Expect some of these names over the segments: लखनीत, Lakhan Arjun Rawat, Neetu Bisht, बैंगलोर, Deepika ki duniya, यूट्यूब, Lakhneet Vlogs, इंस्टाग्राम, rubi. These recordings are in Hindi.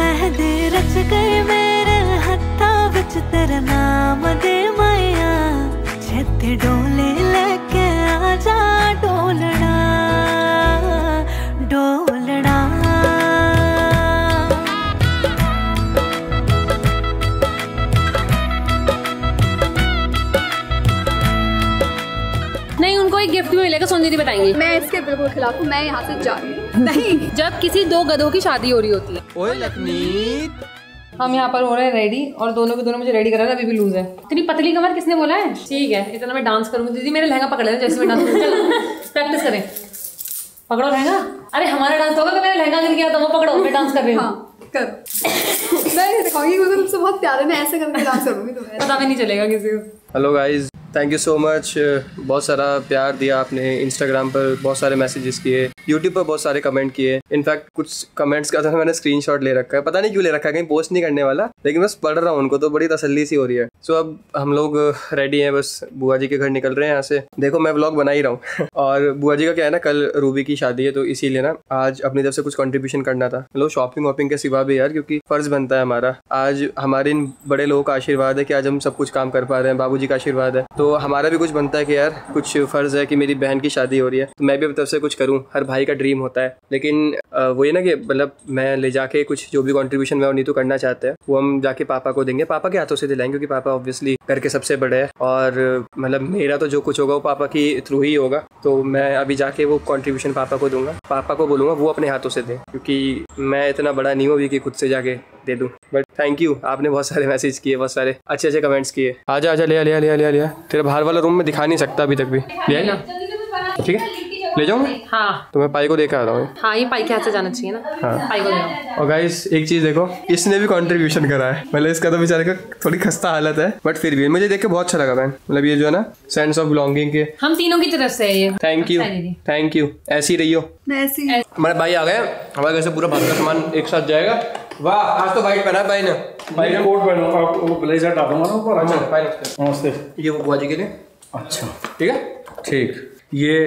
मेहंदी रच गई मेरे हत्था विच तेरा नाम दे माया छेती डोले लेके आजा डोलना डोलना। नहीं उनको एक गिफ्ट भी मिलेगा, सोनी दी बताएंगी। मैं इसके बिल्कुल खिलाफ हूँ, मैं यहाँ से जा रही हूँ। नहीं, जब किसी दो गधों की शादी हो रही होती है। ओए लखनीत, हम यहाँ पर हो रहे हैं रेडी और दोनों के दोनों मुझे रेडी करा रहा है, अभी भी लूज है। इतनी पतली कमर किसने बोला है? ठीक है, इतना मैं डांस करूंगी। दीदी मेरा लहंगा पकड़ लेना, जैसे मैं डांस करूंगी। प्रैक्टिस करें, पकड़ो लहंगा। अरे हमारा डांस होगा कि मेरा लहंगा गिर गया तो वो पकड़ो, मैं डांस कर रही हूँ। कर मैं दिखाऊंगी, तुमसे बहुत प्यार है, मैं ऐसे करके डांस करूंगी, तुम्हें पता भी नहीं चलेगा किसी को। Hello guys, thank you so much, बहुत सारा प्यार दिया आपने। इंस्टाग्राम पर बहुत सारे मैसेजेस किए, यूट्यूब पर बहुत सारे कमेंट किए। इनफैक्ट कुछ कमेंट्स का तो मैंने स्क्रीनशॉट ले रखा है, पता नहीं क्यों ले रखा है, कहीं पोस्ट नहीं करने वाला, लेकिन बस पढ़ रहा हूँ उनको तो बड़ी तसल्ली सी हो रही है। सो अब हम लोग रेडी हैं, बस बुआ जी के घर निकल रहे हैं यहाँ से। देखो मैं व्लॉग बना ही रहा हूँ और बुआ जी का क्या है ना, कल रूबी की शादी है तो इसीलिए ना आज अपनी तरफ से कुछ कॉन्ट्रीब्यूशन करना था। मतलब शॉपिंग वॉपिंग के सिवा भी यार, क्योंकि फर्ज बनता है हमारा। आज हमारे इन बड़े लोगों का आशीर्वाद है कि आज हम सब कुछ काम कर पा रहे हैं, बाबू जी का आशीर्वाद है, तो हमारा भी कुछ बनता है कि यार कुछ फर्ज है कि मेरी बहन की शादी हो रही है तो मैं भी अपनी तरफ से कुछ करूँ। हर भाई का ड्रीम होता है, लेकिन वो ये ना कि मतलब मैं ले जाके कुछ जो भी कॉन्ट्रीब्यूशन मैं और नीतू करना चाहते हैं वो हम जाके पापा को देंगे, पापा के हाथों से दिलाएंगे, क्योंकि पापा ऑब्वियसली घर के सबसे बड़े हैं और मतलब मेरा तो जो कुछ होगा वो पापा के थ्रू ही होगा। तो मैं अभी जाके वो कॉन्ट्रीब्यूशन पापा को दूंगा, पापा को बोलूँगा वो अपने हाथों से दें, क्योंकि मैं इतना बड़ा नहीं हूँ अभी कि खुद से जाके दे दूँ। बट थैंक यू, आपने बहुत सारे मैसेज किए, बहुत सारे अच्छे अच्छे कमेंट्स किए। आजा आजा, लिया लिया लिया लिया लिया, तेरा बाहर वाला रूम में दिखा नहीं सकता अभी तक भी, लिया ठीक है ले जाऊँ। हाँ तो मैं पाई को लेकर आ रहा हूँ। हाँ ये पाई के हाथ से जाना चाहिए ना। हाँ पाई को। और गाइस एक चीज़ देखो, इसने भी कंट्रीब्यूशन करा है, मतलब इसका तो बेचारे का थोड़ी खस्ता हालत है, बट फिर भी मुझे देख के बहुत अच्छा लगा मैम। मतलब ये जो है ना सेंस ऑफ बिलोंगिंग के हम तीनों की तरफ से है ये। थैंक यू, थैंक यू, ऐसी रही हो। हमारे भाई आ गए, हमारे घर से पूरा भाग का सामान एक साथ जाएगा। वाह आज तो वाइट पहना भाई ने, भाई ने कोट पहना, वो ब्लेजर डाला ना ऊपर। अच्छा भाई नमस्ते, ये बुआ जी के लिए। अच्छा ठीक है, ठीक। ये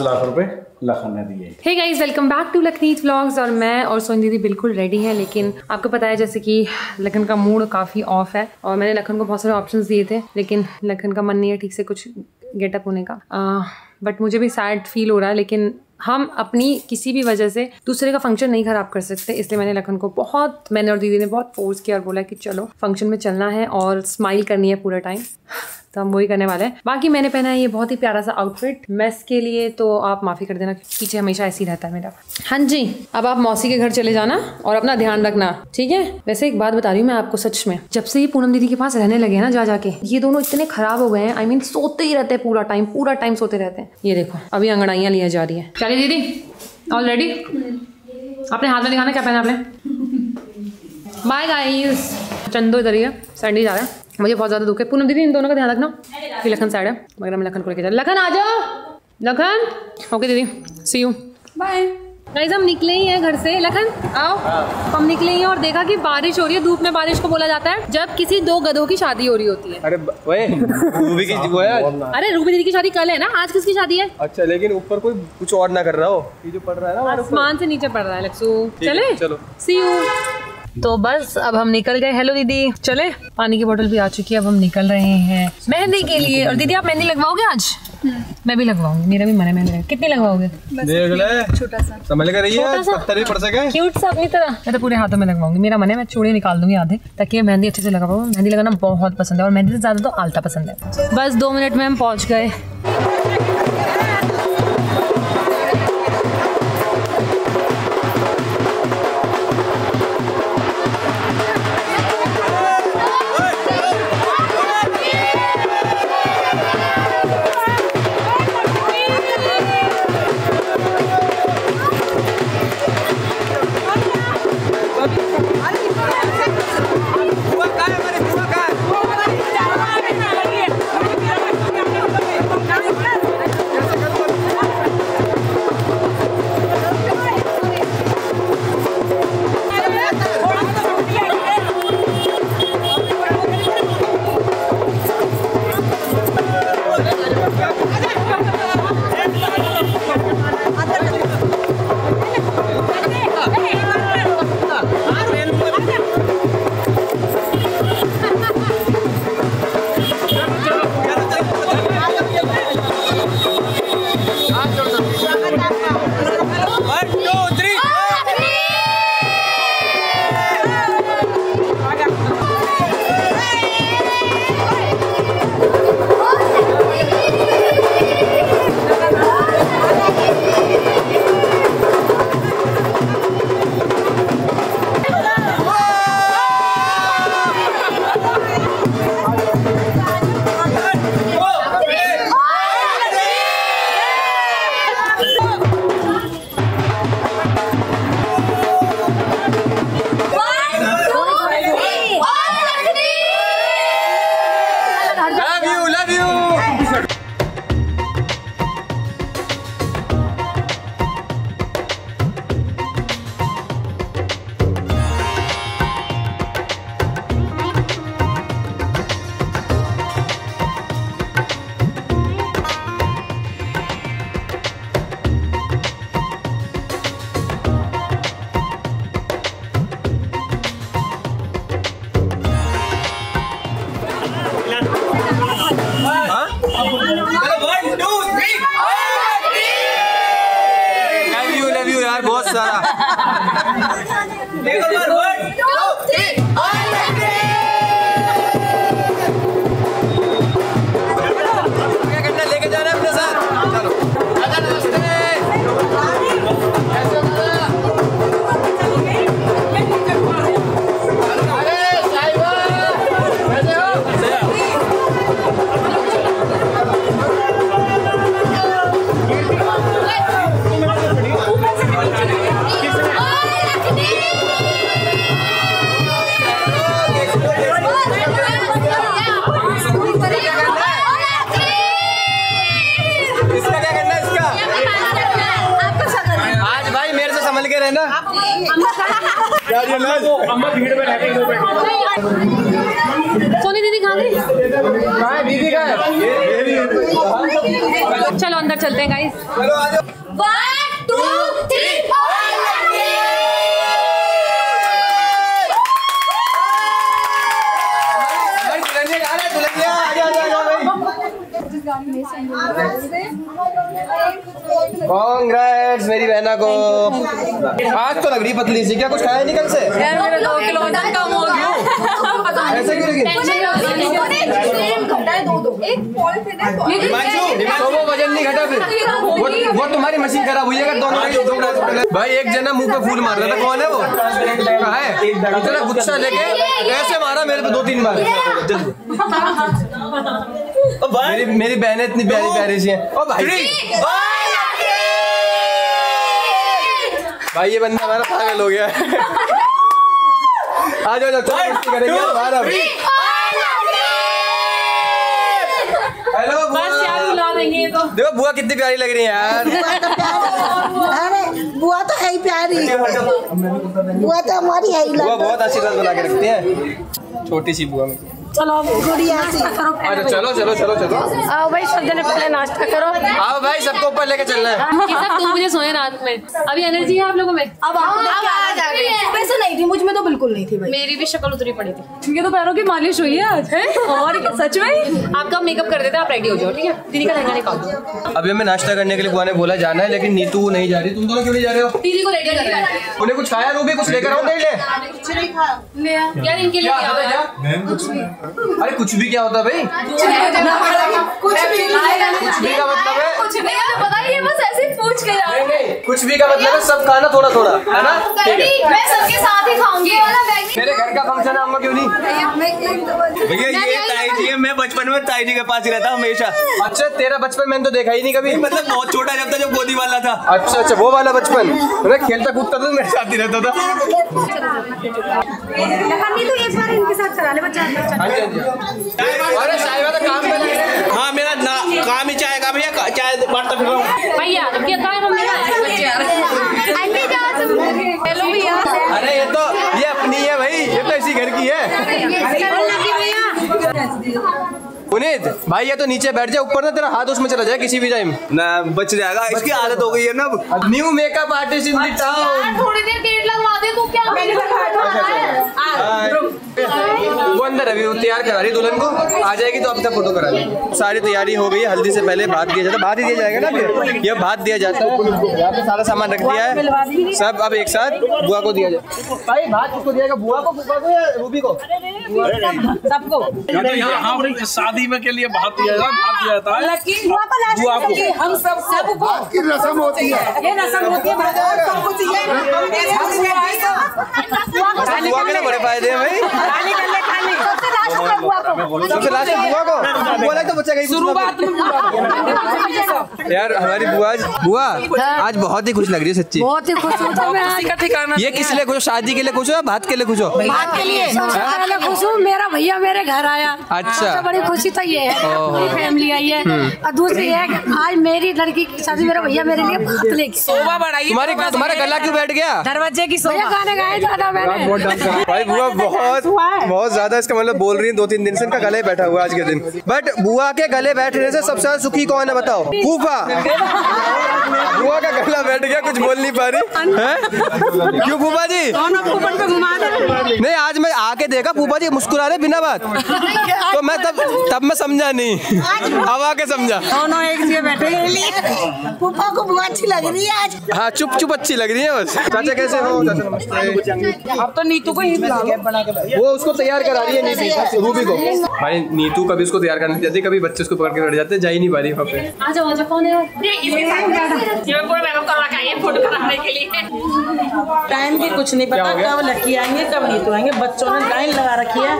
1,00,000 रुपए लखन ने दिए। Hey guys welcome back to लखनीत vlogs, और मैं और सोनी दीदी बिल्कुल रेडी हैं, लेकिन आपको पता है जैसे कि लखन का मूड काफ़ी ऑफ है और मैंने लखन को बहुत सारे ऑप्शंस दिए थे, लेकिन लखन का मन नहीं है ठीक से कुछ गेटअप होने का। बट मुझे भी सैड फील हो रहा है, लेकिन हम अपनी किसी भी वजह से दूसरे का फंक्शन नहीं ख़राब कर सकते, इसलिए मैंने लखन को बहुत, मैंने और दीदी ने बहुत फोर्स किया और बोला कि चलो फंक्शन में चलना है और स्माइल करनी है पूरा टाइम, तो हम वही करने वाले हैं। बाकी मैंने पहना है ये बहुत ही प्यारा सा आउटफिट मैस के लिए, तो आप माफ़ी कर देना, पीछे हमेशा ऐसे ही रहता है मेरा। हाँ जी, अब आप मौसी के घर चले जाना और अपना ध्यान रखना, ठीक है। वैसे एक बात बता रही हूँ मैं आपको, सच में जब से ये पूनम दीदी के पास रहने लगे ना जा जाके, ये दोनों इतने खराब हो गए हैं, आई मीन सोते ही रहते हैं पूरा टाइम, पूरा टाइम सोते रहते हैं। ये देखो अभी अंगड़ाइयाँ लिया जा रही है। चलिए दीदी ऑलरेडी, आपने हाथ में दिखाना क्या पहना आपने। बाय गाइस, चंदो इधर ही है, सैंडी जा रहा है, मुझे बहुत ज़्यादा दुख है। पूनम दीदी इन दोनों का ध्यान रखना कि लखन साइड है, मगर मैं लखन को लेकर जा। लखन आ जाओ, लखन। ओके दीदी, सी यू, बाय। गाइस हम निकले ही हैं घर से। लखन आओ, हम निकले ही हैं और देखा कि बारिश हो रही है, धूप में बारिश को बोला जाता है जब किसी दो गधों की शादी हो रही होती है। अरे रूबी की अरे रूबी दीदी की शादी कल है ना, आज किसकी शादी है? अच्छा, लेकिन ऊपर कोई कुछ और ना कर रहा हो, ये जो पड़ रहा है ना आसमान से नीचे पड़ रहा है। लक्सू चले, चलो सी यू। तो बस अब हम निकल गए। हेलो दीदी चले, पानी की बोतल भी आ चुकी है, अब हम निकल रहे हैं मेहंदी के लिए। और दीदी आप मेहंदी लगवाओगे आज? मैं भी लगवाऊंगी, मेरा भी मन है मेहंदी। कितनी लगवाओगे? छोटा सा समझ कर रही है, पत्थर भी पड़ सके क्यूट सा अपनी तरह। मैं तो पूरे हाथों में लगवाऊंगी, मेरा मन है, मैं चूड़ी निकाल दूंगी आधे, ताकि मेहंदी अच्छे से लगा पाऊँ। मेहंदी लगाना बहुत पसंद है और मेहंदी से ज्यादा तो आलता पसंद है। बस 2 मिनट में हम पहुँच गए। सोनी दीदी कहाँ गई? दीदी का है। चलो अंदर चलते हैं गाइस। 1 2 3 4 कांग्रेस मेरी बहना को। आज तो लग रही पतली सी, क्या कुछ खाया नहीं कल से? यार मेरा 2 किलो वजन कम हो गया। ऐसे क्यों वो वजन नहीं घटा? फिर वो तुम्हारी मशीन खराब हुई है। दोनों भाई एक जना मुंह पे फूल मार रहा था। कौन है वो? कहा है इतना गुस्सा लेके ऐसे मारा मेरे पे 2-3 बार। मेरी बहनें इतनी प्यारी प्यारी सी हैं। भाई भाई ये बंदा हमारा पागल हो गया। आ जाओ करेंगे हमारा। हेलो देखो बुआ कितनी प्यारी लग रही है यार। अरे बुआ तो है ही प्यारी। बुआ तो हमारी है ही। बुआ बहुत आशीर्वाद बना के रखती है, छोटी सी बुआ। चलो गुड़िया से चलो चलो चलो चलो। आओ भाई सब जने पहले नाश्ता करो। आओ भाई सबको ऊपर लेके चलना है। सब तुम मुझे सोए रात में। अभी एनर्जी है आप लोगों में? अब सुबह से नहीं थी मुझ में, तो बिल्कुल नहीं थी भाई। मेरी भी शक्ल उतरी पड़ी थी। ये तो पैरों की मालिश हुई है आज। और सच में आपका मेकअप कर देते हैं। आप रेडी हो जाओ ठीक है। दीदी का लहंगा निकालो। अभी हमें नाश्ता करने के लिए बुआ ने बोला जाना है, लेकिन नीतू नहीं जा रही। तुम दोनों क्यों नहीं जा रहे हो? दीदी को रेडी कर रहे हैं। उन्हें कुछ खाया? रूबी कुछ लेकर आओ। ले यार इनके लिए। अरे कुछ भी क्या होता है भाई? कुछ भी का मतलब है कुछ भी पता नहीं, बस ऐसे पूछ के जा रहे हैं। कुछ भी का मतलब है सब खाना थोड़ा थोड़ा है ना। मैं सबके साथ ही खाऊंगी। मेरे घर का फंक्शन है अम्मा क्यों नहीं? भैया ये ताई जी है। मैं बचपन में ताई जी के पास ही रहता हमेशा। अच्छा तेरा बचपन मैंने तो देखा ही नहीं कभी। मतलब बहुत छोटा जब था, जब गोदी वाला था। अच्छा अच्छा वो वाला बचपन। मैं खेलता कूदता था, मेरे साथ ही रहता था। अरे साहिबा तो काम पे लग रहे हैं। हाँ मेरा ना काम ही चाय का भैया। चाय बांटता फिर भैया क्या काम है? हेलो भैया। अरे ये अपनी है भाई, ये तो इसी घर की है। पुनीत भाई ये तो नीचे बैठ जाए, ऊपर ना तेरा हाथ उसमें चला जाए किसी भी टाइम ना, बच जाएगा। इसकी आदत हो गई है ना। New makeup artist in the town. थोड़ी देर गेट लगवा दे तू। क्या मैंने वो अंदर अभी तैयार करा रही दुल्हन को। आ जाएगी तो अब तक फोटो करा लेंगे। सारी तैयारी हो गई है। हल्दी से पहले भात दिया जाता है। भात ही दिया जाएगा ना फिर। यह भात दिया जाता है। यहाँ पे सारा सामान रख दिया है सब। अब एक साथ बुआ को दिया जाए। भाई भात किसको दिया जाएगा? बुआ को, फूफा को या रूबी को? सबको। शादी में के लिए भात दिया जाता है। बुआ को हम सबको की रस्म होती है। ये रस्म होती है। बड़े फायदे हैं भाई। सबसे लास्ट बुआ को बोला तो बच्चा गई शुरुआत में। यार हमारी बुआ आज बहुत ही खुश लग रही है। सच्ची बहुत ही खुश हूँ मैं। ये किस लिए खुश? शादी के लिए खुश हो, भात के लिए खुश हो? भात के लिए खुश हूँ। मेरा भैया मेरे घर आया। अच्छा बड़ी खुशी तो ये है। पूरी फैमिली आई है। और दूसरी है आज मेरी लड़की की शादी। मेरा भैया मेरे लिए भात लेके। शोभा बढ़ाई। तुम्हारा गला क्यों बैठ गया? दरवाजे की शोभा। गाने गाए ज्यादा मैंने। भाई बुआ बहुत ज्यादा इसका मतलब बोल रही है। 2-3 दिन से इनका गले बैठा हुआ आज के दिन। बट बुआ के गले बैठने से सबसे ज्यादा सुखी कौन है बताओ? फूफा। बुआ का गला बैठ गया, कुछ बोल नहीं पा रही है। क्यों फूफा जी? नहीं आज मैं आके देखा फूफा जी मुस्कुरा रहे बिना बात। तो मैं तब मैं समझा नहीं, अब आके समझा। दोनों एक जगह बैठे। फूफा को बुआ अच्छी लग रही है आज। हाँ चुप चुप अच्छी लग रही है बस। चाचा कैसे हो? अब तो नीतू को वो उसको तैयार करा रही है। रूबी को भाई नीतू कभी उसको तैयार करने जाती, कभी बच्चे उसको पकड़ के बैठ जाते। जा ही नहीं पा रही वहाँ पे। आ जाओ कौन है? फोटो कराने के लिए टाइम की कुछ नहीं पता। कब लड़की आएंगे कब नीतू आएंगे। बच्चों ने लाइन लगा रखी है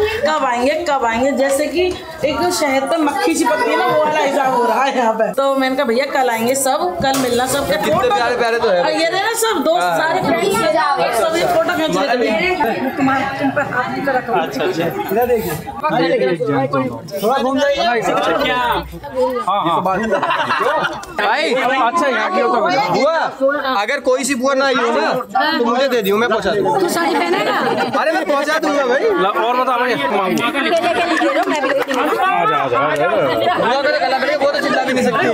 कब आएंगे। जैसे कि एक शहर पे मक्खी चिपकती है ना, वो वाला हिसाब हो रहा है यहाँ पे। तो मैंने कहा भैया कल आएंगे सब, कल मिलना सब। ये ना सब दोस्त सारे फ्रेंड्स सब फोटो खींच रहे। थोड़ा घूम जाइए। अच्छा यहाँ की बुआ, अगर कोई सी बुआ ना आई हो ना तो मुझे दे दियो, मैं पहुँचा दूँगा। अरे मैं पहुँचा दूँगा भाई। और बताओ बहुत चिल्ला भी नहीं सकती।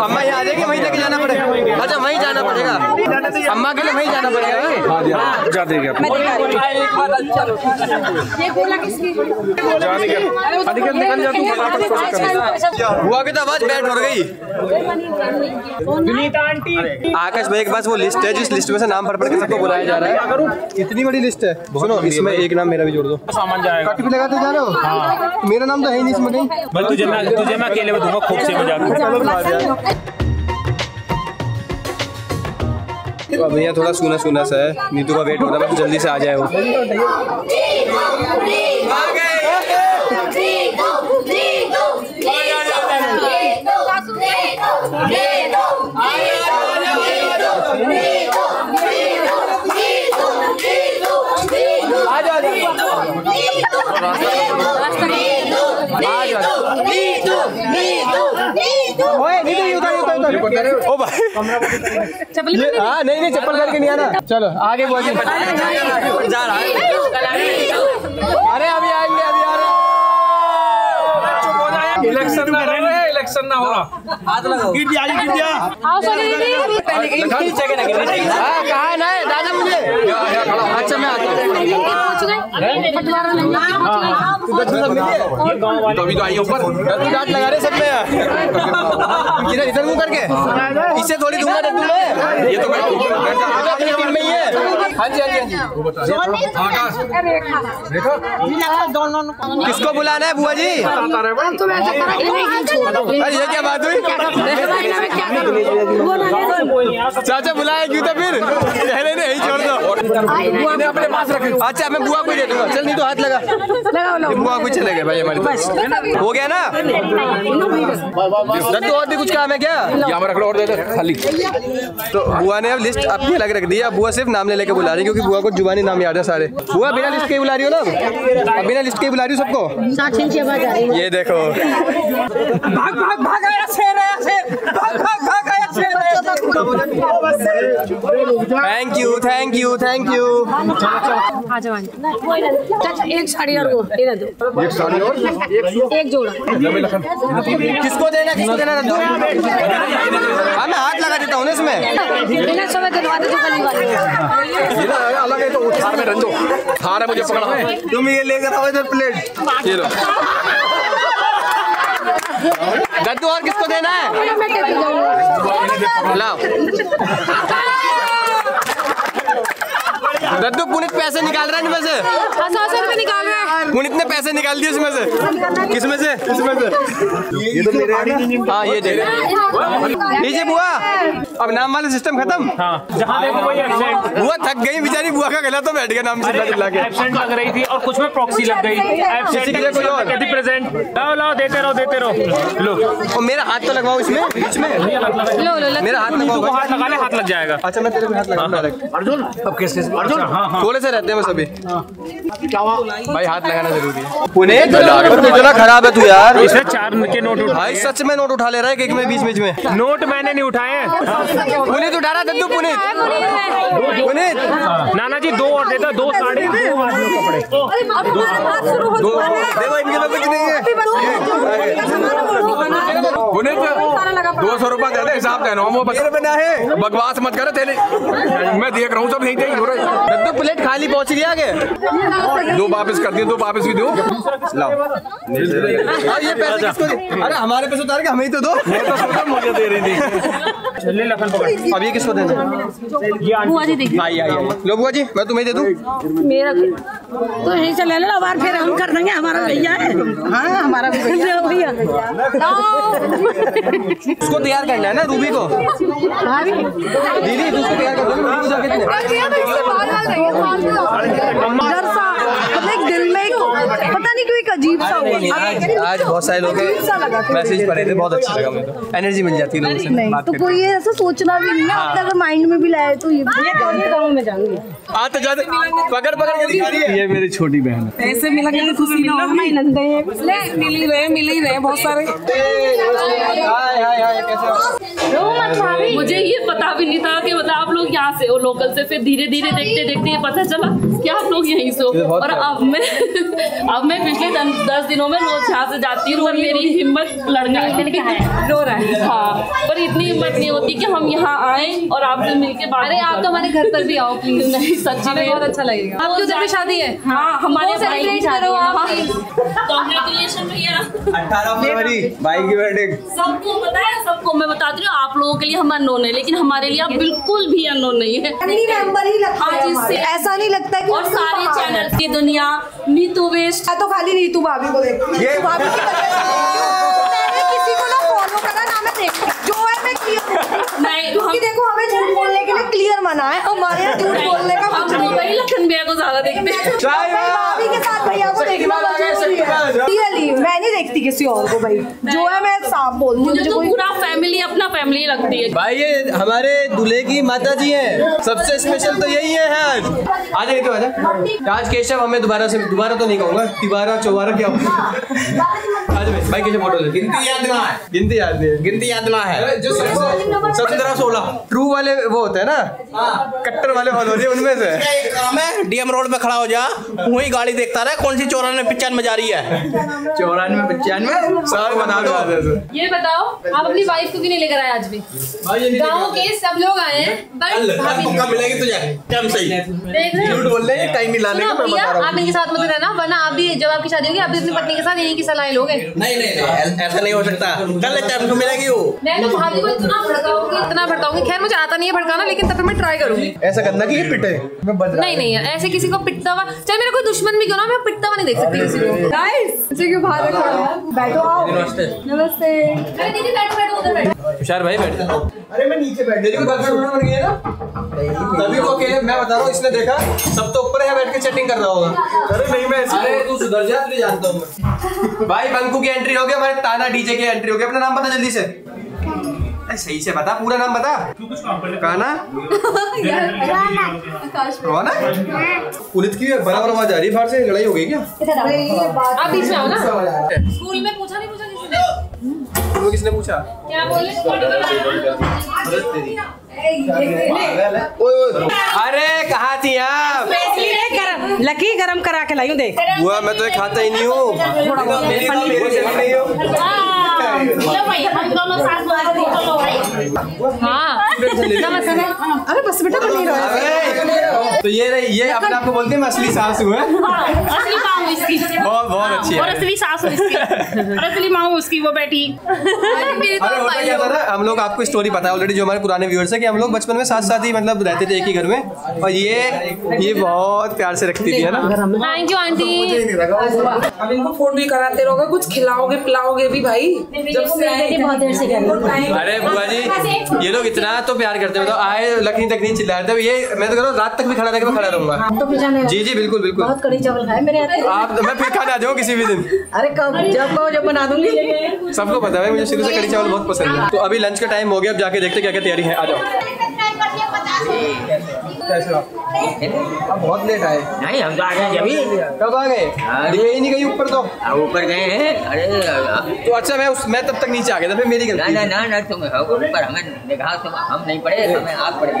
अम्मा यहाँ आ जाएगी, वहीं लेके जाना पड़ेगा। अच्छा वहीं जाना पड़ेगा, अम्मा के लिए वहीं जाना पड़ेगा। बुआ की तो आवाज बैठ हो गई। आकाश भाई के पास वो लिस्ट है जिस लिस्ट में से नाम पढ़ पढ़ के सबको बुलाया जा रहा है। इतनी बड़ी लिस्ट है, सुनो इसमें एक नाम मेरा भी जोड़ दो। सामान जाएगा कट भी लगाते जा रहे हो, मेरा नाम तो है ही नहीं इसमें कहीं। तुझे मैं अकेले में दूंगा, खूब से मजाक। भैया थोड़ा सूना सूना सा है, नीतू का वेट हो रहा है, जल्दी से आ जाए वो। ओ भाई चप्पल नहीं चप्पल करके नहीं आना। चलो आगे बोलिए। अरे अभी आएंगे, अभी आ रहे। इलेक्शन ना रहे, इलेक्शन ना हो रहा। हाथ लगाओ, गिर जा गिर जा। हां सॉरी कहा ना दादा मुझे। अच्छा मैं तभी तो आई ऊपर डांट लगा रहे सब में। इधर मुंह करके इसे थोड़ी दूंगा डब्बू में। ये तो अपनी टीम में ही है। हाँ जी हाँ जी। किसको बुलाना है बुआ जी? अरे ये क्या बात हुई? चाचा बुलाया क्यों था फिर? पहले नहीं छोड़ दो अपने पास रखे। अच्छा मैं बुआ को दे दूंगा। चल नहीं तो हाथ लगा बुआ को। चले गए भाई हमारे, हो गया ना। तो और भी कुछ काम है क्या? रख लो और दे दो खाली। तो बुआ ने अब लिस्ट अपनी अलग रख दी। अब बुआ सिर्फ नाम ले लेके बुला रही, क्योंकि बुआ को जुबानी नाम याद है सारे। बुआ बिना लिस्ट के बुला रही हो ना? अब बिना लिस्ट के बुला रही हो सबको। ये देखो थैंक यू। एक साड़ी और वो एक जोड़ा। किसको देना किसको देना? मैं हाथ लगा देता हूँ इसमें। अलग है तो थार में रंजो, थार है मुझे पकड़ा। तुम ये लेकर आओ इधर प्लेट। दद्दू और किसको देना है? लाओ दद्दू। पुनीत पैसे निकाल रहा है इनमें से। निकाल रहा है पुनीत ने पैसे निकाल दिए इसमें से। किसमें से? इसमें से। ये तो मेरे। हाँ ये दे लीजिए बुआ। अब नाम वाला सिस्टम खत्म। बुआ थक गई बेचारी, बुआ का गला तो बैठ गया नाम लग रही थी और कुछ में प्रॉक्सी लग गई। देते रहो लो। मेरा हाथ तो लगवाओ इसमें बीच में। मेरा हाथ लगवाओ, हाथ लगा ले, हाथ लग जाएगा। अच्छा मैं तेरे में हाथ लगा। अर्जुन अब कैसे? हाँ। थोड़े से रहते हैं सभी। भाई हाथ लगाना जरूरी है। इतना खराब है तू यार। इसमें 4 के नोट उठाए। सच में नोट उठा ले रहा है एक में बीच में। नोट मैंने नहीं उठाए, पुनीत उठा रहा। दद्दू पुनीत नाना जी 2 और देता। 2 साड़ी कपड़े 2 कुछ नहीं है। 200 रुपया ज्यादा हिसाब देना बना है। बकवास मत कर, तेरे मैं देख रहा हूँ सब। नहीं हो रहा है। दद्दू प्लेट खाली पहुँच गया आगे। 2 वापस कर दिए, 2 वापस भी दो। ये पैसे किसको? अरे हमारे पैसे उतार के हमें ही तो दो। मुझे दे रही थी। लखन पकड़। अब ये किसको देना? बुआ जी देखिए। लो बुआ जी मैं तुम्हें दे दूँ। मेरा तो यहीं से ले लो, बार फिर हम कर देंगे। हमारा भैया है। हाँ हमारा भैया। उसको तैयार करना है ना रूबी को। दीदी उसको तैयार कर दो। पता नहीं नहीं क्यों एक अजीब सा हुआ। आज बहुत सारे लोग मैसेज पढ़े थे, बहुत अच्छा लगा मुझे, एनर्जी मिल जाती है लोगों से बात करके। कोई ऐसा सोचना भी नहीं ना, अगर माइंड में भी लाए तो ये गाँव में जाऊंगी। आते जाते पकड़ पकड़ के, ये मेरी छोटी बहन है, ऐसे मिला के खुशी ना हो। नंदे मिल ही रहे बहुत सारे। हाय हाय हाय कैसे? मुझे ये पता भी नहीं था कि मतलब आप लोग यहाँ से हो लोकल से, फिर धीरे धीरे देखते देखते ये पता चला कि आप लोग यहीं से हो। और अब मैं पिछले 10 दिनों में रोज यहाँ से जाती हूँ, पर मेरी हिम्मत लड़ने रो रहा है। हाँ, पर इतनी हिम्मत नहीं होती कि हम यहाँ आए और आपसे मिलके बात। अरे आप तो हमारे घर पर भी आओ प्लीज। नहीं सच में बहुत अच्छा लगेगा। आपकी उधर भी शादी है? हाँ हमारे सबको पता है, सबको मैं बताती हूँ। आप लोगों के लिए हम अननोन है, लेकिन हमारे लिए आप बिल्कुल भी अननोन नहीं है। ऐसा नहीं लगता कि और सारे चैनल की दुनिया, नीतू बिष्ट, तो खाली नीतू भाभी को देखती हूँ। मैंने किसी को ना फॉलो करना ना मैं देखती जो है मैं क्लियर नहीं, क्योंकि देखो हमें झूठ बोलने के लिए क्लियर मना है। हमारे यहाँ झूठ बोलने का वही लखन भैया को ज्यादा देखते हैं। मैं नहीं देखती किसी और को भाई, जो है मैं साफ बोलती हूँ। मुझे तो पूरा फैमिली अपना फैमिली लगती है भाई। ये हमारे दूल्हे की माता जी है, सबसे स्पेशल तो यही है। आज तो आज केशव हमें दोबारा तो नहीं कहूँगा, तिबारा चौबारा क्या आज भाई केशव फोटो ले। गिनती याद ना है। 17-16 ट्रू वाले वो होते है ना, कट्टर वाले फॉलोअर, उनमें से। डीएम रोड पे खड़ा हो जा, वही गाड़ी देखता रहा कौन सी 94-95 जा रही है। 94-95 साल मना दो। ये बताओ आप अपनी वाइफ को क्यों नहीं लेकर आए? आज भी गाँव के सब लोग आए हैं, आप इनके साथ मत रहना, वरना आप भी जब आपकी शादी होगी आप भी अपनी पत्नी के साथ यही की सलाह लोगे। नहीं ऐसा नहीं हो सकता, कल मिलेगी वो। मैं तो भाभी को इतना भड़काऊंगी। खैर मुझे आता नहीं है भड़काना, लेकिन तब मैं ट्राई करूंगी। ऐसा करना की पिटे नहीं, ऐसे किसी को पिटता हुआ, चाहे मेरा कोई दुश्मन भी क्यों ना, मैं पिटता हुआ नहीं देख सकती किसी को। गाइस क्यों बाहर बैठो? आओ नमस्ते। अरे दीदी बैठो उधर बैठो। तुषार भाई बैठो। अरे मैं नीचे बैठ गई, बन गई है ना तभी को के मैं बता रहा हूँ। इसने देखा सब तो ऊपर है, बैठ के चैटिंग कर रहा होगा। अरे नहीं मैं ऐसे, तू सुधर जा, तुझे जानता हूँ भाई। बंकू की एंट्री हो गई, हमारे ताना डीजे की एंट्री हो गई। अपना नाम पता जल्दी से, सही से बता, पूरा नाम बता। काना रोना पुलिस की बराबर आवाज आ रही है बाहर से। लड़ाई हो गई क्या? आप बीच में आओ ना। स्कूल में पूछा नहीं, पूछा किसने पूछा? क्या बोले? अरे कहाँ थी आप? लकी गरम करा के लाई हूँ, देख हुआ। मैं तो एक खाता ही नहीं हूँ। हम दोनों साथ हाँ। अरे बस बेटा बन नहीं रहा। तो ये अपने आपको बोलते हैं असली सास हूँ। असली माँ हूँ इसकी, बहुत अच्छी है। और असली सास हूँ इसकी, और असली माँ हूँ उसकी। वो बैठी। हम लोग आपको स्टोरी पता है ऑलरेडी, जो हमारे पुराने व्यूअर्स है, कि हम लोग बचपन में साथ साथ ही मतलब रहते थे एक ही घर में। और ये बहुत प्यार से रखती थी, है ना। Thank you aunty. अब इनको फोन भी कराते रहोगे, कुछ खिलाओगे पिलाओगे भी भाई। अरे बुआ जी ये लोग इतना तो प्यार करते हैं, तो आए लखनीत तकनीत चिल्लाते हैं। ये मैं तो कह रहा हूँ रात तक भी खड़ा रहकर मैं खड़ा रहूंगा। जी जी बिल्कुल बिल्कुल। बहुत कड़ी चावल खाए मेरे हाथ से आप, मैं फिर खाना आ जाऊँ किसी भी दिन। अरे कब जब बना दूंगी। सबको पता है मुझे शुरू से कड़ी चावल बहुत पसंद है। तो अभी लंच का टाइम हो गया, अब जाके देखते क्या क्या तैयारी है। आ जाओ। अब बहुत लेट आए। नहीं हम तो आ गए अभी। कब आ गए? दिखे ही नहीं गई ऊपर, तो ऊपर गए हैं। अरे तो अच्छा मैं तब तक नीचे आ गया था, फिर मेरी गलती। ना ना ना तुम ऊपर, हमें देखा हम नहीं पड़े, हमें आप पड़े।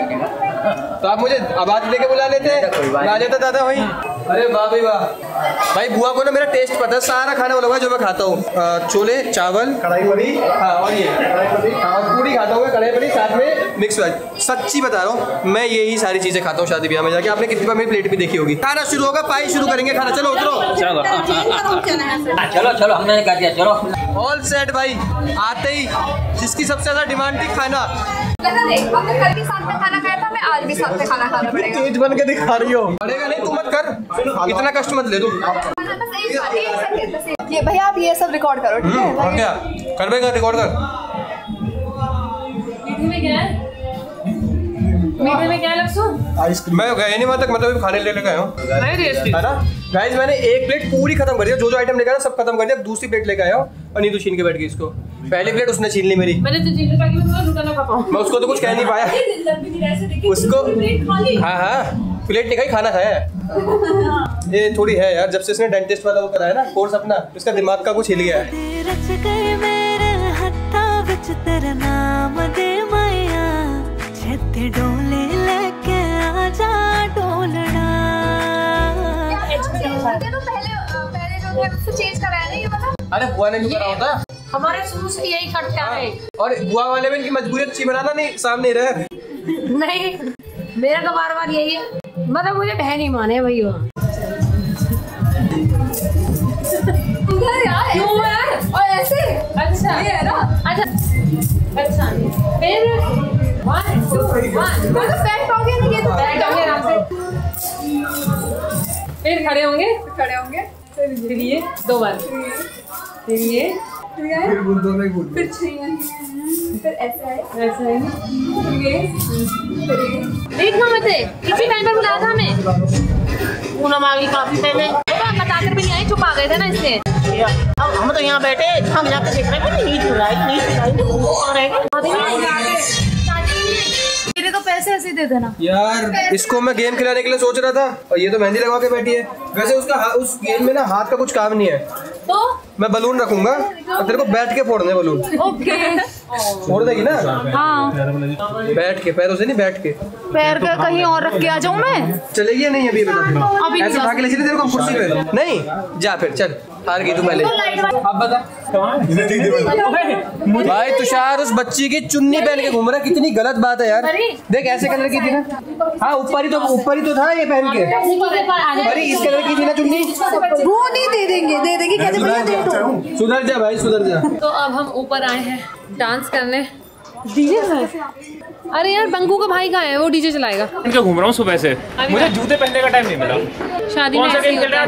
तो आप मुझे आवाज लेके बुला लेते आ जाता दादा वही। अरे वाह भाई वाह। भाई बुआ को ना मेरा टेस्ट पता है, सारा खाना वो लोग जो मैं खाता हूँ। छोले चावल कढ़ाई पनीर, हाँ, और ये पूरी खाता हूँ, कढ़ाई पनीर साथ में मिक्स वेज। सच्ची बता रहा हूँ मैं यही सारी चीजें खाता हूँ शादी ब्याह में जाके। आपने कितनी बार मेरी प्लेट भी देखी होगी। खाना शुरू होगा, पाई शुरू करेंगे खाना। चलो उतरो, चलो चलो हमने कर दिया। चलो ऑल सेट भाई। आते ही जिसकी सबसे ज्यादा डिमांड थी खाना, कल भी साथ में खाना खाया था, मैं आज भी साथ में खाना खाना पड़ेगा। तेज बन के दिखा रही हो। पड़ेगा नहीं, तू मत कर इतना कष्ट मत ले तू। ये भैया आप ये सब रिकॉर्ड करो ठीक है। और क्या कर, रिकॉर्ड कर। मीठे में क्या आइसक्रीम मैं गए नहीं वहाँ तक, मतलब खाने ले लेके आया हूँ गाइस। मैंने एक प्लेट पूरी खत्म कर दिया, जो जो आइटम लेकर आया सब खत्म कर दिया। दूसरी प्लेट लेकर आया और नीतू छीन के बैठ गई इसको। पहली प्लेट उसने छीन ली मेरी, मैंने तो छीन ली ताकि मैं झूठा ना खा पाऊं। मैं उसको तो कुछ कह नहीं पाया, उसको हाँ हाँ प्लेट नहीं खाई, खाना खाया है। ये थोड़ी है यार, जब से इसने डेंटिस्ट वाला वो कराया ना कोर्स अपना, इसका दिमाग का कुछ हिल गया है। तो पहले जो है उससे चेंज कराया नहीं पता? अरे बुआ ने क्यों करा होता? हमारे शुरू से यही करता है। और बुआ वाले में इनकी मजबूरी अच्छी बनाना नहीं सामने रहे। नहीं मेरा तो बार बार यही है, मतलब मुझे बहन ही माने भाई वहाँ। और ऐसे अच्छा ये है ना, अच्छा फिर 1 2 1 मतलब बैठ हो गया, ये तो बैठ हो गया आपसे। फिर खड़े होंगे, फिर ये 2 बार, फिर ये फिर ऐसा है देखना। मुझे इसी टाइम पर बुलाया था हमें पूनम आ गई काफी पहले, बताकर भी नहीं आई, छुपा गए थे ना इससे। अब हम तो यहाँ बैठे, हम यहाँ पे देख रहे हैं नीचे। तेरे तो पैसे ऐसे दे देना यार, इसको मैं गेम खिलाने के लिए सोच रहा था और ये तो मेहंदी लगा के बैठी है। वैसे उसका उस गेम में ना हाथ का कुछ काम नहीं है, तो मैं बलून रखूंगा और तेरे को बैठ के फोड़ने बलून। ओके फोड़ देगी ना? हाँ बैठ के, पैरों से नहीं, बैठ के। पैर का कहीं और रख के आ जाऊँ मैं? चलेगी नहीं अभी, अभी ऐसे भाग ले तेरे को कुर्सी पे। नहीं जा फिर, चल हार गई तू पहले। अब बता भाई तुषार उस बच्ची की चुन्नी पहन के घूम रहा है, कितनी गलत बात है यार। देख ऐसे कलर की थी ना, हाँ ऊपर ही तो था ये पहन के, अरे इस कलर की थी ना चुन्नी। वो नहीं दे देंगे, दे देंगे कैसे? सुधर जा भाई सुधर जा। तो अब हम ऊपर आए हैं डांस करने। डीजे अरे यार बंगू का भाई कहाँ है? वो डीजे चलाएगा। इनका घूम रहा हूँ सुबह से, मुझे जूते पहनने का टाइम नहीं मिला। शादी में ऐसे होता है।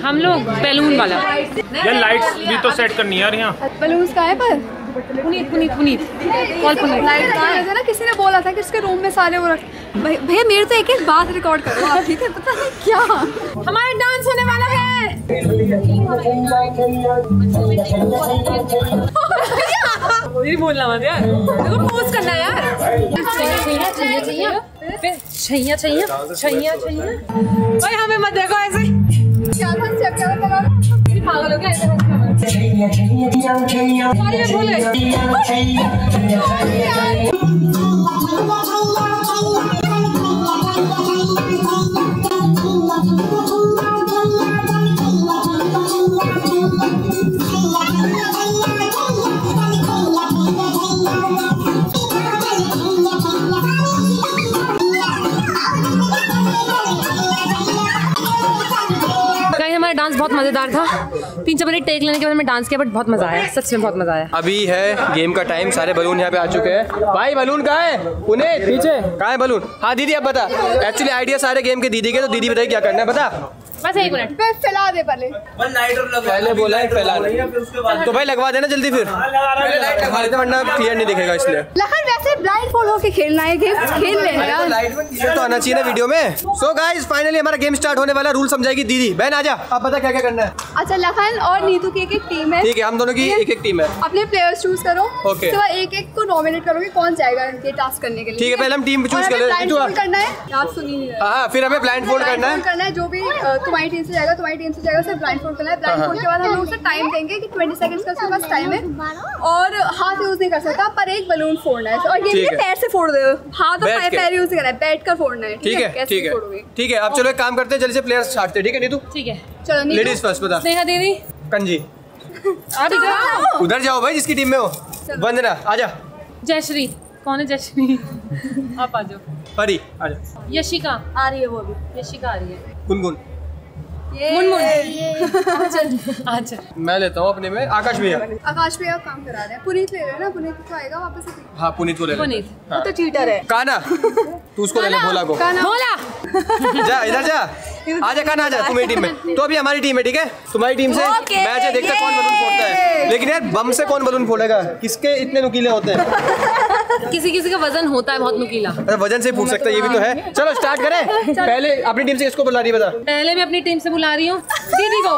हम लोग बैलून वाला यार, लाइट्स भी तो सेट करनी है यार यहाँ। बैलून का है पर पुनीत लाइट है ना, किसी ने बोला था कि उसके रूम में सारे वो रखे। भैया मेरे तो एक एक बात रिकॉर्ड करो आप, ठीक है? पता नहीं क्या हमारा डांस होने वाला है। ये बोलना मत यार, देखो पोस्ट करना यार। छैया भाई हमें मत देखो ऐसे, पागल हो गया। हमारा डांस बहुत मजेदार था, 3-4 मिनट टेक लेने के बाद मैं डांस किया, बट बहुत मजा आया, सच में बहुत मजा आया। अभी है गेम का टाइम, सारे बलून यहाँ पे आ चुके हैं। भाई बलून कहाँ है? उन्हें पीछे कहाँ है बलून? हाँ दीदी आप बता, एक्चुअली आइडिया सारे गेम के दीदी के, तो दीदी बताइए क्या करना है, बता। बस 1 मिनट फैला दे पहले बोला है फैला दे, तो भाई लगवा देना जल्दी, फिर वरना क्लियर नहीं दिखेगा। इसलिए लखन वैसे ब्लाइंड फॉलो होके खेलना है, गेम खेल लेना, लाइट में क्लियर तो आना चाहिए ना वीडियो में। सो गाइस फाइनली हमारा गेम स्टार्ट होने वाला, रूल समझाएगी दीदी। बहन आजा आप बता क्या क्या करना है। अच्छा लखन और नीतू की एक टीम है, ठीक है? हम दोनों की एक टीम है। अपने प्लेयर्स चूज करो, ओके? एक को नॉमिनेट करोगे कौन जाएगा ये टास्क करने के लिए, ठीक है? पहले हम टीम चूज करना है, फिर हमें ब्लाइंड फोल्ड करना है, जो भी तुम्हारी टीम से जाएगा उसे ब्लाइंडफोल्ड करना है। ब्लाइंडफोल्ड के बाद हम लोग उसे टाइम देंगे कि 20 सेकंड्स का उसके पास टाइम है, और हाथ यूज नहीं कर सकता, पर एक बलून फोड़ना है। और ये पैर से फोड़ दो, हाथ और पैर यूज करना है, बैठ कर फोड़ना है, ठीक है? ठीक है आप चलो एक काम करते हैं, जल्दी से प्लेयर्स छाटते हैं, ठीक है नीतू? ठीक है चलो लेडीज फर्स्ट, बता नेहा दीदी कंजी आप उधर जाओ भाई जिसकी टीम में हो। वंदना आजा। जयश्री कौन है? जयश्री आप आ जाओ। हरी आ जाओ। यशिका आ रही है, वो अभी यशिका आ रही है। गुनगुन अच्छा मैं लेता हूँ अपने में। आकाश भैया काम करा रहे हैं। पुनीत ले रहे हैं ना, पुनीत को आएगा वापस से। हाँ पुनीत को ले रहे हैं, वो तो चीटर है। काना तू उसको ले ले, भोला को। भोला जा इधर जा। आजा खान आजा तुम्हारी टीम में, तो अभी हमारी टीम है ठीक है। तुम्हारी टीम से मैच है, देखते कौन बलून फोड़ता है। लेकिन यार बम से कौन बलून फोड़ेगा, किसके इतने नुकीले होते हैं। किसी किसी का वजन होता है बहुत नुकीला। अरे वजन से फूट सकता है ये भी तो है। चलो स्टार्ट करें। पहले अपनी टीम से किसको बुला रही है बता। पहले मैं अपनी टीम से बुला रही हूँ दीदी को।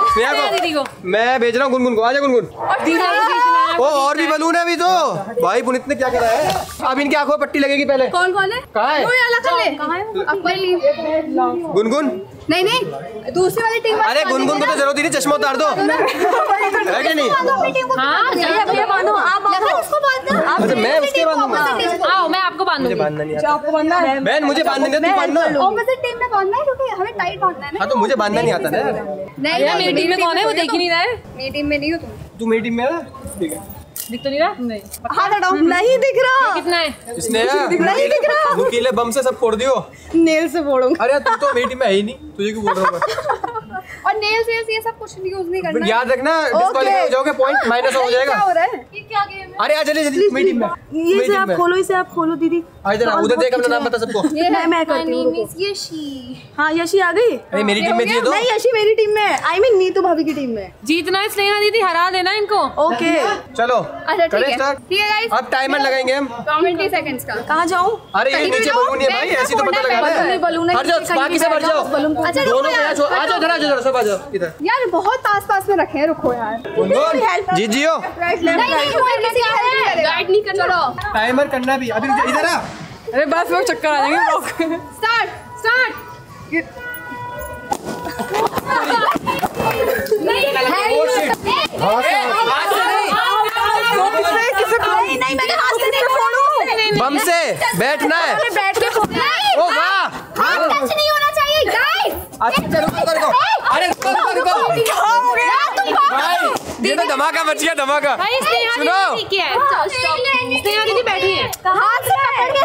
दीदी को मैं भेज रहा हूँ गुनगुन को। आजा गुनगुन। ओ और भी बलून है अभी तो। भाई पुनित ने क्या करा है। अब इनकी आंखों पर पट्टी लगेगी पहले। कौन कौन है कहाँ है गुनगुन। नहीं नहीं दूसरी वाली टीम। अरे गुनगुन को तो जरूरत ही नहीं, चश्मा उतार दो मैं आपको बांधना है। बहन मुझे बांधना है तो मुझे बांधना नहीं आता ना। नहीं मेरी टीम में कौन है वो देख ही नहीं रहा है। मेरी टीम में नहीं हो तुम। मेरी टीम में ठीक है। दिख तो नहीं रहा। नहीं हाथ नहीं दिख रहा। कितना है इसने नहीं दिख रहा। नुकीले बम से सब फोड़ दियो। नेल से फोड़ूंगा। अरे तू तो मेरी में है ही नहीं, तुझे क्यों बोल रहा हूं। और नेल्स ये सब कुछ यूज नहीं करना याद रखना। डिस्क्वालीफाई हो जाओगे, पॉइंट माइनस हो जाएगा। क्या हो रहा है ये क्या गेम है। अरे आ चलिए जल्दी मेरी टीम में। ये से आप खोलो, इसे आप खोलो दीदी। आ इधर उधर देख अपना नाम बता सबको। ये मैं करती हूं। मिस यशी। हां यशी आ गई। अरे मेरी टीम में दे दो। नहीं यशी मेरी टीम में है। आई मीन नीतू भाभी की टीम में। जीतना इसलिए ना दीदी, हरा देना इनको। ओके चलो करें स्टार्ट। ठीक है गाइस अब टाइमर लगाएंगे हम 20 सेकंड्स का। कहां जाऊं। अरे ये नीचे बलून है भाई, ऐसे तो पता लगा है बलून है। हट जाओ बाकी सब हट जाओ। अच्छा दोनों आ जाओ जरा जरा सब आ जाओ इधर। यार बहुत पास पास में रखे हैं। रुको यार गुनगुन जी जियो। गाइड नहीं करना, टाइमर करना भी। अभी इधर आ। अरे बस लोग चक्कर आ जाएंगे। Start start. बम से बैठना है। ओ वाह नहीं होना चाहिए गाइस। अच्छा रुको रुको। अरे ये तो धमाका मच गया, धमाका। सुनो दीदी बैठी है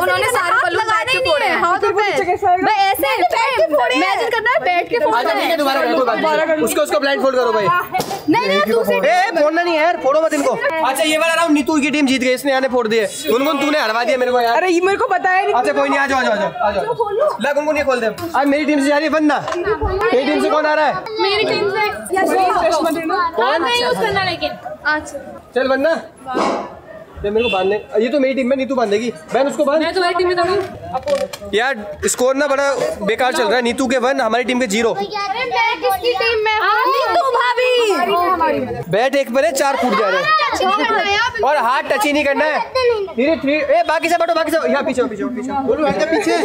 उन्होंने सारे बलून बैठ के फोड़े हैं। मैं ऐसे इमेजिन करना है बैठ के फोड़ना है। दोबारा उसको उसको ब्लाइंड फोल्ड करो भाई। नहीं फोड़ना नहीं है यार, फोड़ो मत इनको। अच्छा ये वाला राउंड नीतू की टीम जीत गई, इसने आने फोड़ दिए। गुनगुन तूने हरवा दिया मेरे को यार। अरे मेरे को बताया नहीं। अच्छा कोई नहीं आ जाओ आ जाओ। ला गुनगुन ये खोल दे। आज मेरी टीम से जा रही है बंदा। मेरी टीम से कौन आ रहा है। मेरी टीम से कौन करना लेकिन चल बंदा मेरे को बांधने। ये तो मेरी टीम में नीतू बांधेगी। बहन उसको बांध। मैं तुम्हारी टीम में दौड़ूं। यार स्कोर ना बड़ा बेकार चल रहा है। नीतू के 1 हमारी टीम के 0। मैं किसकी टीम में हूं। नीतू भाभी बैट एक पर है, 4 फूट जा रहे हैं और हाथ टच ही नहीं करना है। धीरे धीरे बाकी सब बैठो, बाकी सब यहाँ पीछे पीछे पीछे।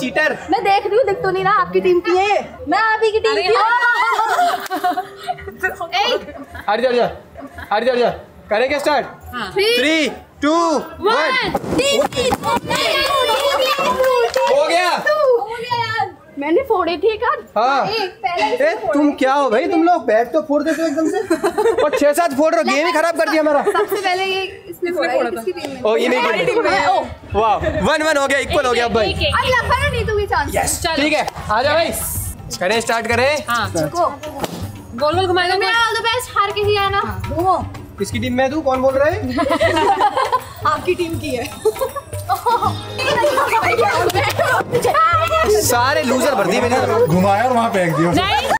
चीटर मैं देख रही हूँ, दिख तो नहीं रहा। आपकी टीम की है। मैं आपकी टीम की करेंगे स्टार्ट। 3, 2, 1 हो गया। मैंने फोड़े थे यार। हाँ ए तुम क्या हो भाई, तुम लोग बैट तो फोड़ देते हो एकदम से और 6-7 फोड़ रहे हो। गेम ही खराब कर दिया हमारा। सबसे पहले ये इसने फोड़ा था। ओ ये मेरी टीम में। वाह 1-1 हो गया, इक्वल हो गया भाई। अब लखन और नीतू की चांस। ठीक है आ जाओ भाई, करें स्टार्ट करें। गोल गोल घुमाएगा। मैं ऑल द बेस्ट। हार के ही आना। वो किसकी टीम में तू कौन बोल रहा है। आपकी टीम की है। सारे लूजर भर दिए मैंने। घुमाया और वहां फेंक दिया।